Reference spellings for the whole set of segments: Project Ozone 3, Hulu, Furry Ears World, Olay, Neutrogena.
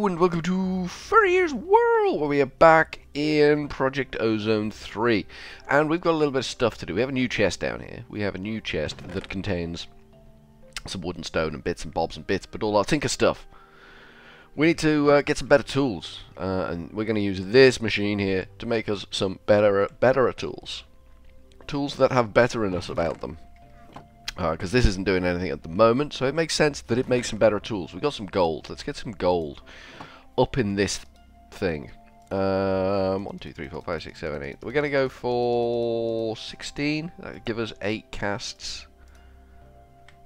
Hello and welcome to Furry Ears World, where we are back in Project Ozone 3. And we've got a little bit of stuff to do. We have a new chest down here. We have a new chest that contains some wood and stone and bits and bobs and bits, but all our tinker stuff. We need to get some better tools. And we're going to use this machine here to make us some better tools. Tools that have betterness about them. Because this isn't doing anything at the moment, so it makes sense that it makes some better tools. We've got some gold. Let's get some gold up in this thing. 1, 2, 3, 4, 5, 6, 7, 8. We're going to go for 16. That'll give us 8 casts.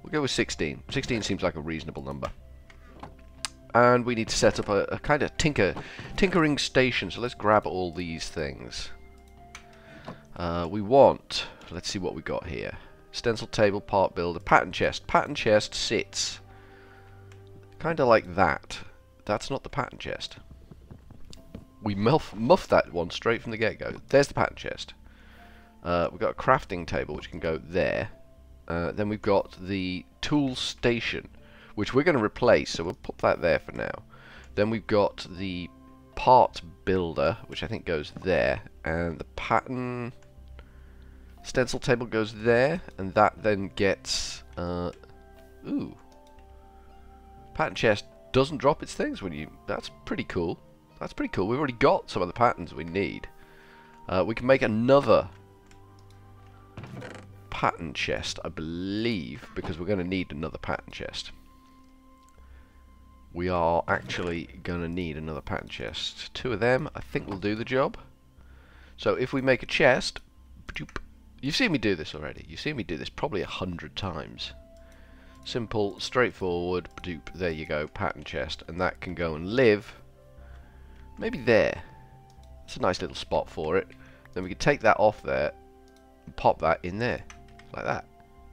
We'll go with 16. 16 seems like a reasonable number. And we need to set up a kind of tinkering station, so let's grab all these things. We want... Let's see what we got here. Stencil table, part builder, pattern chest. Pattern chest sits kind of like that. That's not the pattern chest. We muffed that one straight from the get-go. There's the pattern chest. We've got a crafting table which can go there. Then we've got the tool station, which we're going to replace, so we'll put that there for now. Then we've got the part builder, which I think goes there, and the pattern... Stencil table goes there, and that then gets... ooh. Pattern chest doesn't drop its things when you... That's pretty cool. That's pretty cool. We've already got some of the patterns we need. We can make another pattern chest, I believe, because we're going to need another pattern chest. We are actually going to need another pattern chest. 2 of them, I think, will do the job. So if we make a chest... You've seen me do this already. You've seen me do this probably 100 times. Simple, straightforward, doop, there you go, pattern chest. And that can go and live. Maybe there. It's a nice little spot for it. Then we can take that off there and pop that in there. Like that.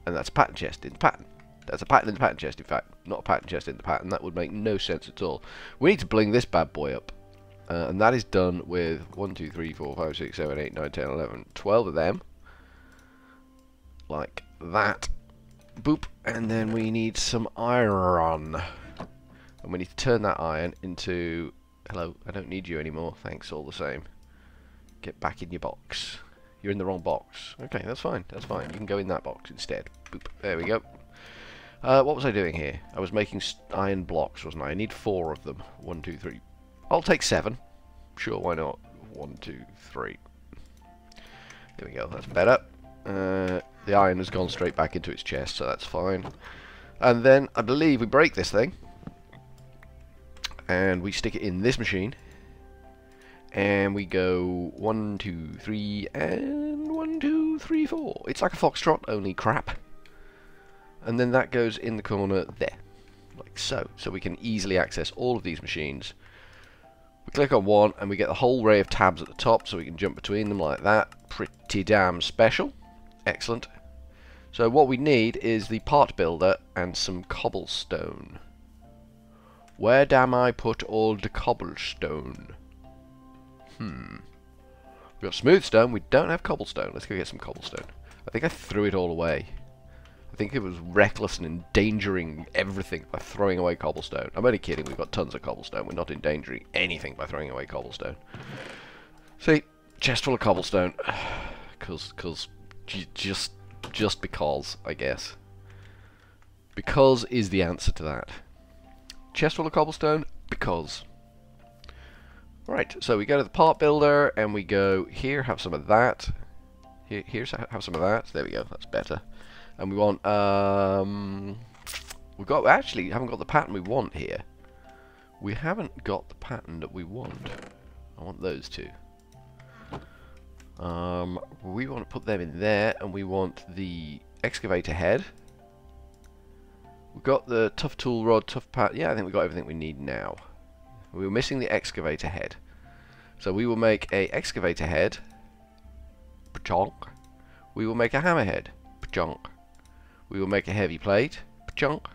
And that's a pattern chest in the pattern. That's a pattern in the pattern chest, in fact. Not a pattern chest in the pattern. That would make no sense at all. We need to bling this bad boy up. And that is done with 1, 2, 3, 4, 5, 6, 7, 8, 9, 10, 11, 12 of them. Like that. Boop. And then we need some iron. And we need to turn that iron into... Hello, I don't need you anymore. Thanks all the same. Get back in your box. You're in the wrong box. Okay, that's fine. That's fine. You can go in that box instead. Boop. There we go. What was I doing here? I was making iron blocks, wasn't I? I need 4 of them. 1, 2, 3. I'll take 7. Sure, why not? 1, 2, 3. There we go. That's better. The iron has gone straight back into its chest, so that's fine. And then, I believe we break this thing. And we stick it in this machine. And we go 1, 2, 3, and 1, 2, 3, 4. It's like a foxtrot, only crap. And then that goes in the corner there. Like so. So we can easily access all of these machines. We click on one, and we get the whole array of tabs at the top, so we can jump between them like that. Pretty damn special. Excellent. So what we need is the part builder and some cobblestone. Where damn I put all the cobblestone? We've got smooth stone, we don't have cobblestone. Let's go get some cobblestone. I think I threw it all away. I think it was reckless and endangering everything by throwing away cobblestone. I'm only kidding, we've got tons of cobblestone. We're not endangering anything by throwing away cobblestone. See, chest full of cobblestone. Cause just because, I guess. Because is the answer to that. Chest full of cobblestone, because. Right, so we go to the part builder, and we go here, have some of that. Here's have some of that. There we go, that's better. And we want, we actually haven't got the pattern we want here. We haven't got the pattern that we want. I want those two. We want to put them in there, and we want the excavator head. We've got the tough tool rod, tough pat. Yeah, I think we've got everything we need now. We were missing the excavator head. So we will make a excavator head. Pachonk. We will make a hammerhead. Pachonk. We will make a heavy plate. Pachonk.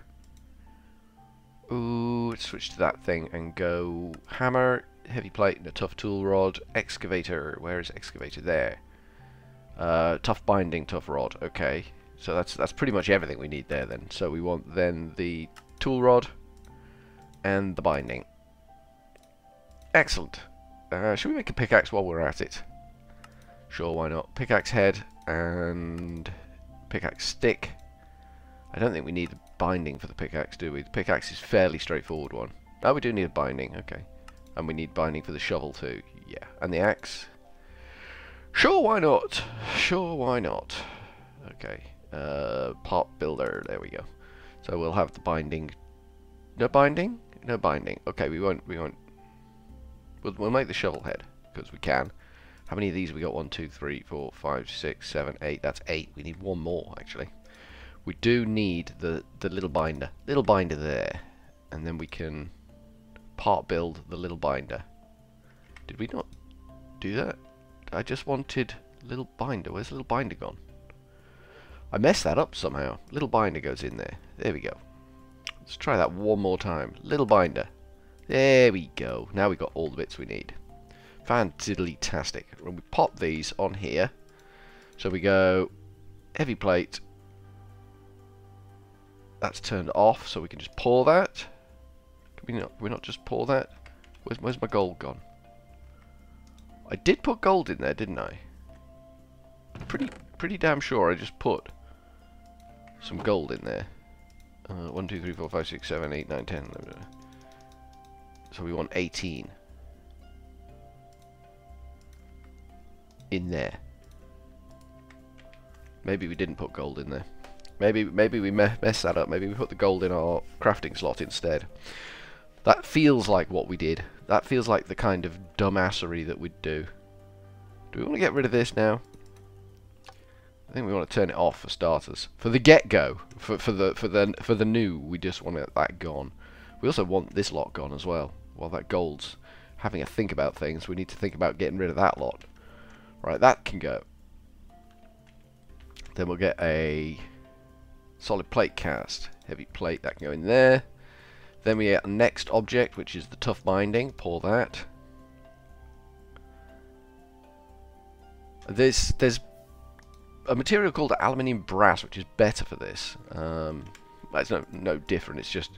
Ooh, let's switch to that thing and go hammer, heavy plate, and a tough tool rod. Excavator. Where is excavator? There. Tough binding, tough rod. Okay. So that's pretty much everything we need there then. So we want then the tool rod and the binding. Excellent. Should we make a pickaxe while we're at it? Sure, why not? Pickaxe head and pickaxe stick. I don't think we need a binding for the pickaxe, do we? The pickaxe is fairly straightforward one. Oh, we do need a binding, okay. And we need binding for the shovel too, yeah. And the axe? Sure, why not? Sure, why not? Okay, pot builder, there we go. So we'll have the binding. No binding? No binding. Okay, we won't. We'll make the shovel head, because we can. How many of these have we got? 1, 2, 3, 4, 5, 6, 7, 8. That's 8. We need one more, actually. We do need the little binder. Little binder there. And then we can part build the little binder. Did we not do that? I just wanted little binder. Where's little binder gone? I messed that up somehow. Little binder goes in there. There we go. Let's try that one more time. Little binder. There we go. Now we've got all the bits we need. Fantiddly-tastic. When we pop these on here, so we go heavy plate. That's turned off, so we can just pour that. Can we not just pour that? Where's my gold gone? I did put gold in there, didn't I? Pretty damn sure I just put some gold in there. 1, 2, 3, 4, 5, 6, 7, 8, 9, 10. So we want 18. In there. Maybe we didn't put gold in there. Maybe we messed that up. Maybe we put the gold in our crafting slot instead. That feels like what we did. That feels like the kind of dumbassery that we'd do. Do we want to get rid of this now? I think we want to turn it off for starters. For the get-go, for the new, we just want that gone. We also want this lot gone as well. While that gold's having a think about things, we need to think about getting rid of that lot. Right, that can go. Then we'll get a solid plate cast. Heavy plate, that can go in there. Then we get our next object, which is the tough binding. Pour that. There's a material called aluminium brass, which is better for this. It's no different. It's just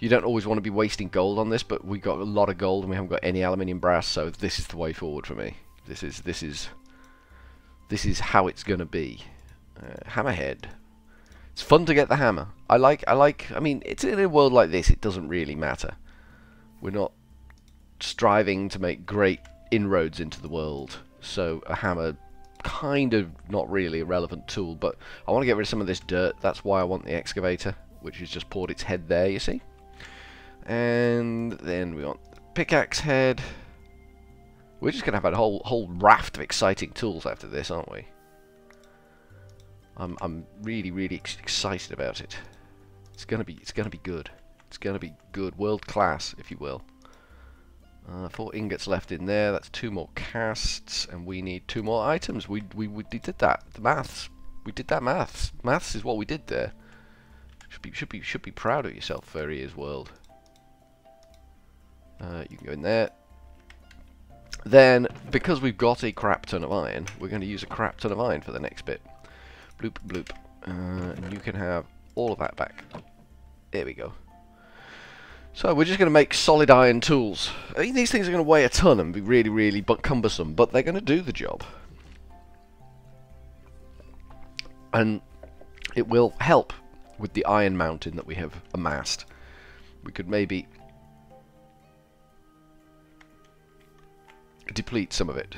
you don't always want to be wasting gold on this, but we got a lot of gold and we haven't got any aluminium brass, so this is the way forward for me. This is how it's gonna be. Hammerhead. It's fun to get the hammer. I mean, it's in a world like this, it doesn't really matter. We're not striving to make great inroads into the world, so a hammer, kind of not really a relevant tool. But I want to get rid of some of this dirt. That's why I want the excavator, which has just poured its head there. You see, and then we want the pickaxe head. We're just going to have a whole raft of exciting tools after this, aren't we? I'm really excited about it. It's going to be good. It's going to be good, world class, if you will. 4 ingots left in there. That's 2 more casts, and we need 2 more items. We did that. The maths. We did that maths. Maths is what we did there. Should be proud of yourself, Furry Ears World. You can go in there. Then, because we've got a crap ton of iron, we're going to use a crap ton of iron for the next bit. Bloop, bloop. And you can have all of that back. There we go. So we're just going to make solid iron tools. I mean, these things are going to weigh a ton and be really cumbersome, but they're going to do the job. And it will help with the iron mountain that we have amassed. We could maybe deplete some of it.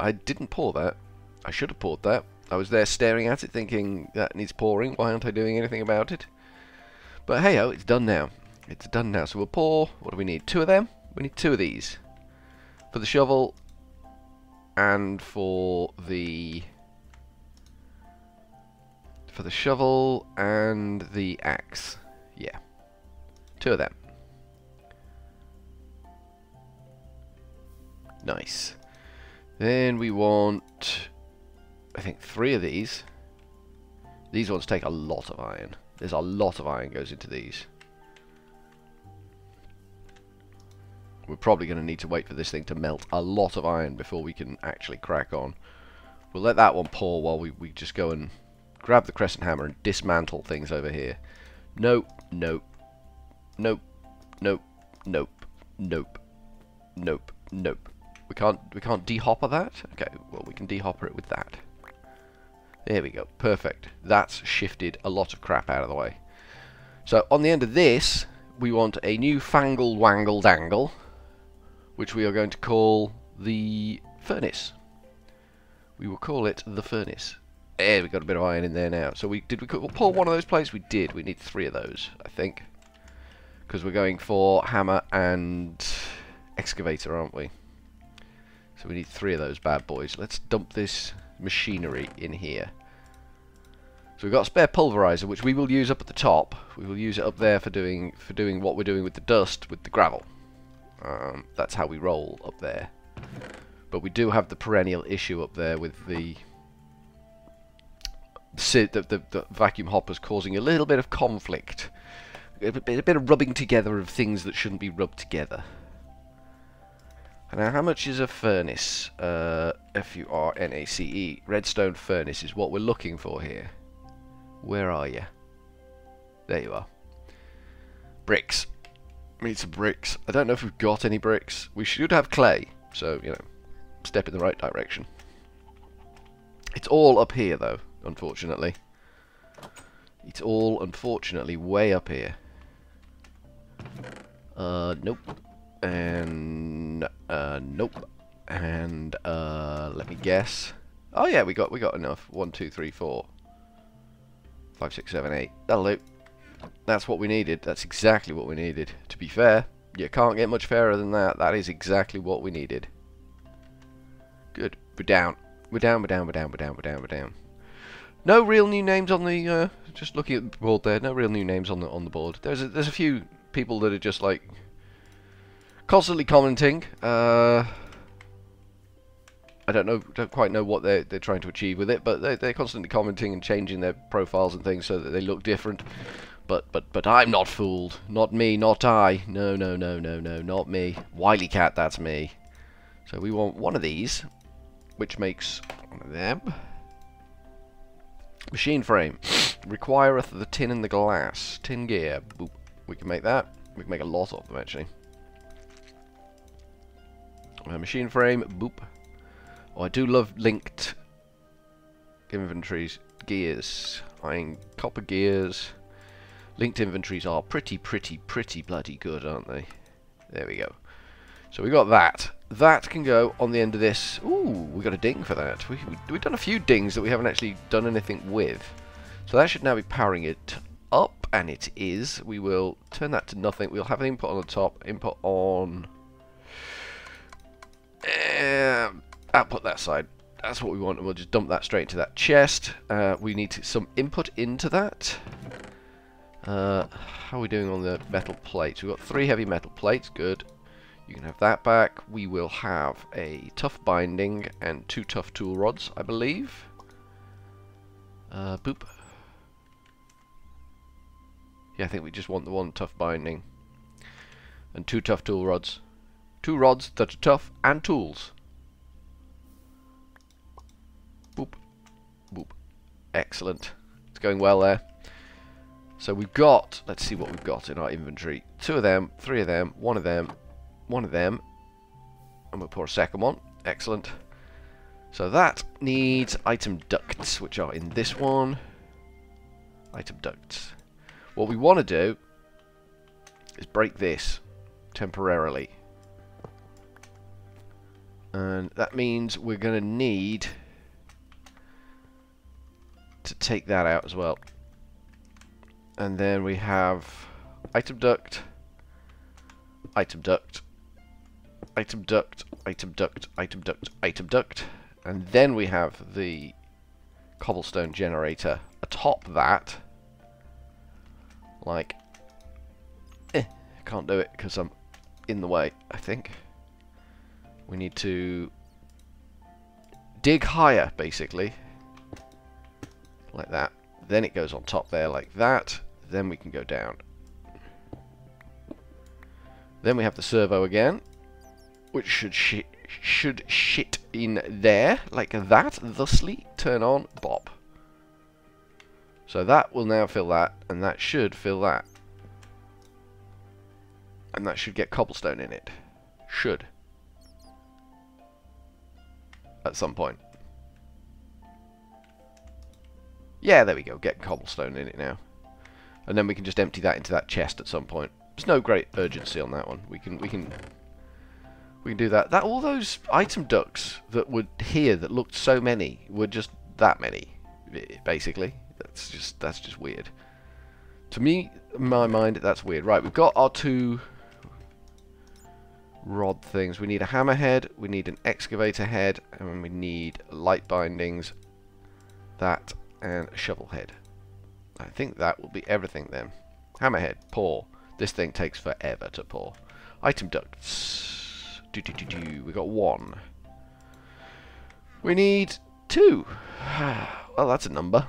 I didn't pour that. I should have poured that. I was there staring at it thinking, that needs pouring, why aren't I doing anything about it? But hey ho, it's done now. It's done now, so we'll pour, what do we need? 2 of them? We need 2 of these. For the shovel, and for the shovel, and the axe. Yeah. 2 of them. Nice. Then we want, I think, 3 of these. These ones take a lot of iron. There's a lot of iron goes into these. We're probably going to need to wait for this thing to melt a lot of iron before we can actually crack on. We'll let that one pour while we just go and grab the crescent hammer and dismantle things over here. Nope, nope, nope, nope, nope, nope, Nope. Nope. We can't de-hopper that? Okay, well, we can de-hopper it with that. There we go. Perfect. That's shifted a lot of crap out of the way. So, on the end of this, we want a new fangle wangle dangle, which we are going to call the furnace. We will call it the furnace. There, we got a bit of iron in there now. So, we'll pull one of those plates? We did. We need 3 of those, I think. Because we're going for hammer and excavator, aren't we? So, we need 3 of those bad boys. Let's dump this machinery in here. So we've got a spare pulverizer, which we will use up at the top. We will use it up there for doing what we're doing with the dust, with the gravel. That's how we roll up there. But we do have the perennial issue up there with the vacuum hoppers causing a little bit of conflict, a bit of rubbing together of things that shouldn't be rubbed together. Now, how much is a furnace? F-U-R-N-A-C-E. Redstone furnace is what we're looking for here. Where are you? There you are. Bricks. We need some bricks. I don't know if we've got any bricks. We should have clay. So, you know, step in the right direction. It's all up here, though, unfortunately. It's all, unfortunately, way up here. Nope. And nope. And let me guess. Oh yeah, we got enough. 1, 2, 3, 4, 5, 6, 7, 8. That'll do. That's what we needed. That's exactly what we needed. To be fair, you can't get much fairer than that. That is exactly what we needed. Good. We're down. We're down. We're down. We're down. We're down. We're down. We're down. No real new names on the. Just looking at the board there. No real new names on the board. There's a few people that are just like. Constantly commenting. I don't quite know what they're trying to achieve with it, but they're constantly commenting and changing their profiles and things so that they look different. But I'm not fooled. Not me. Not I. No, no, no, no, no. Not me. Wily Cat. That's me. So we want one of these, which makes one of them. Machine frame requireth the tin and the glass. Tin gear. Boop. We can make that. We can make a lot of them actually. Machine frame, boop. Oh, I do love linked inventories. Gears. Copper gears. Linked inventories are pretty bloody good, aren't they? There we go. So we got that. That can go on the end of this. Ooh, we got a ding for that. We've done a few dings that we haven't actually done anything with. So that should now be powering it up, and it is. We will turn that to nothing. We'll have an input on the top, input on... output that side. That's what we want, and we'll just dump that straight into that chest. We need some input into that. How are we doing on the metal plates? We've got 3 heavy metal plates. Good. You can have that back. We will have a tough binding and 2 tough tool rods, I believe. Boop. Yeah, I think we just want the 1 tough binding and 2 tough tool rods. 2 rods that are tough, and tools. Boop. Boop. Excellent. It's going well there. So we've got, let's see what we've got in our inventory. 2 of them, 3 of them, 1 of them, 1 of them. And we'll pour a second one. Excellent. So that needs item ducts, which are in this one. Item ducts. What we want to do is break this temporarily. And that means we're going to need to take that out as well. And then we have item duct, item duct, item duct, item duct, item duct, item duct. And then we have the cobblestone generator atop that. Like, I can't do it because I'm in the way, I think. We need to dig higher, basically, like that. Then it goes on top there like that. Then we can go down. Then we have the servo again, which should shit in there like that. Thusly, turn on, bop. So that will now fill that, and that should fill that. And that should get cobblestone in it. Should. at some point. Yeah, there we go. Get cobblestone in it now. And then we can just empty that into that chest at some point. There's no great urgency on that one. We can do that. All those item ducks that were here that looked so many were just that many, basically. That's just weird. To me, in my mind, that's weird. Right, we've got our two rod things. We need a hammerhead, we need an excavator head, and we need light bindings, that, and a shovel head. I think that will be everything then. Hammerhead, pour. This thing takes forever to pour. Item ducts. We got one. We need two. Well, that's a number.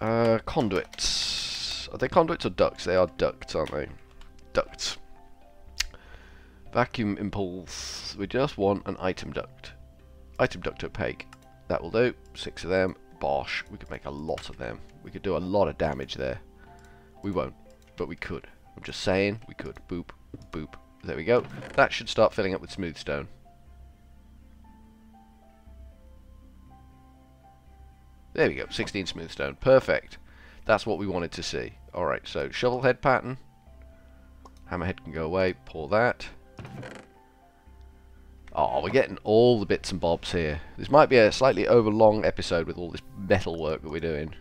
Conduits. Are they conduits or ducts? They are ducts, aren't they? Ducts. Vacuum impulse. We just want an item duct. Item duct opaque. That will do. 6 of them. Bosh. We could make a lot of them. We could do a lot of damage there. We won't, but we could. I'm just saying, we could. Boop, boop. There we go. That should start filling up with smooth stone. There we go. 16 smooth stone. Perfect. That's what we wanted to see. Alright, so shovel head pattern. Hammerhead can go away. Pour that. Oh, we're getting all the bits and bobs here. This might be a slightly overlong episode with all this metal work that we're doing.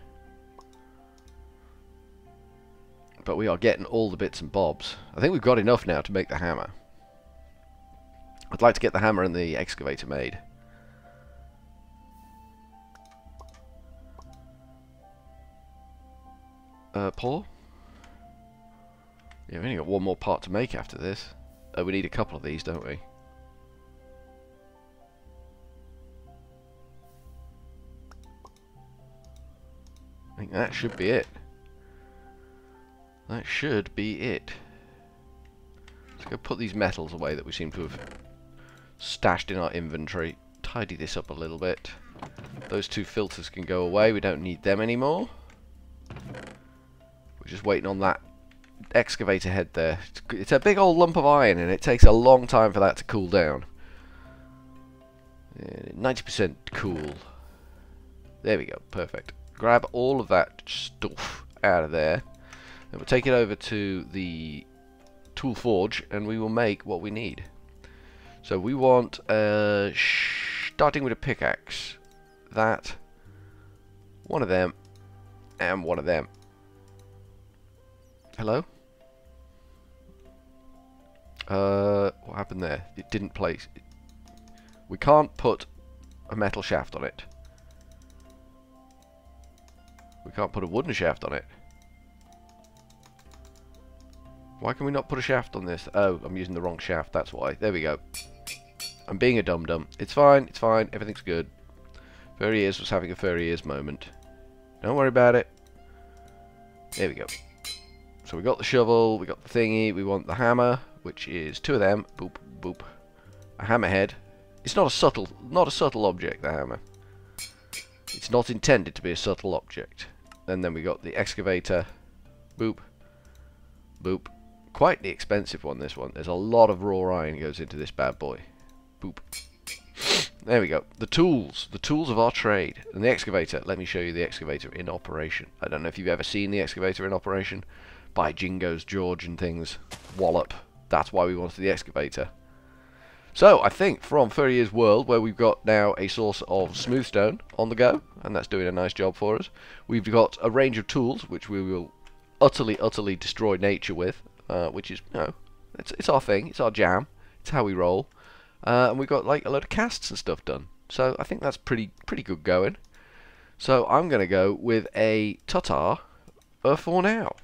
But we are getting all the bits and bobs. I think we've got enough now to make the hammer. I'd like to get the hammer and the excavator made. Pour? Yeah, we only got one more part to make after this. We need a couple of these, don't we? I think that should be it. That should be it. Let's go put these metals away that we seem to have stashed in our inventory. Tidy this up a little bit. Those two filters can go away. We don't need them anymore. We're just waiting on that excavator head there. It's a big old lump of iron and it takes a long time for that to cool down. 90% cool. There we go. Perfect. Grab all of that stuff out of there. And we'll take it over to the tool forge and we will make what we need. So we want, starting with a pickaxe, that, one of them, and one of them. Hello? What happened there? It didn't place. We can't put a metal shaft on it. We can't put a wooden shaft on it. Why can we not put a shaft on this? Oh, I'm using the wrong shaft, that's why. There we go. I'm being a dum-dum. It's fine, it's fine. Everything's good. Furry Ears was having a Furry Ears moment. Don't worry about it. There we go. So we got the shovel, we got the thingy, we want the hammer, which is two of them. Boop, boop. A hammerhead. It's not a subtle object, the hammer. It's not intended to be a subtle object. And then we got the excavator. Boop, boop. Quite the expensive one, this one. There's a lot of raw iron goes into this bad boy. Boop. There we go. The tools of our trade. And the excavator. Let me show you the excavator in operation. I don't know if you've ever seen the excavator in operation. By Jingoes George and things. Wallop. That's why we wanted the excavator. So, I think from Furry Ears World, where we've got now a source of smooth stone on the go, and that's doing a nice job for us, we've got a range of tools, which we will utterly, utterly destroy nature with. Which is, you know, it's our thing, it's our jam, it's how we roll. And we've got like a load of casts and stuff done. So I think that's pretty good going. So I'm going to go with a ta-ta for now.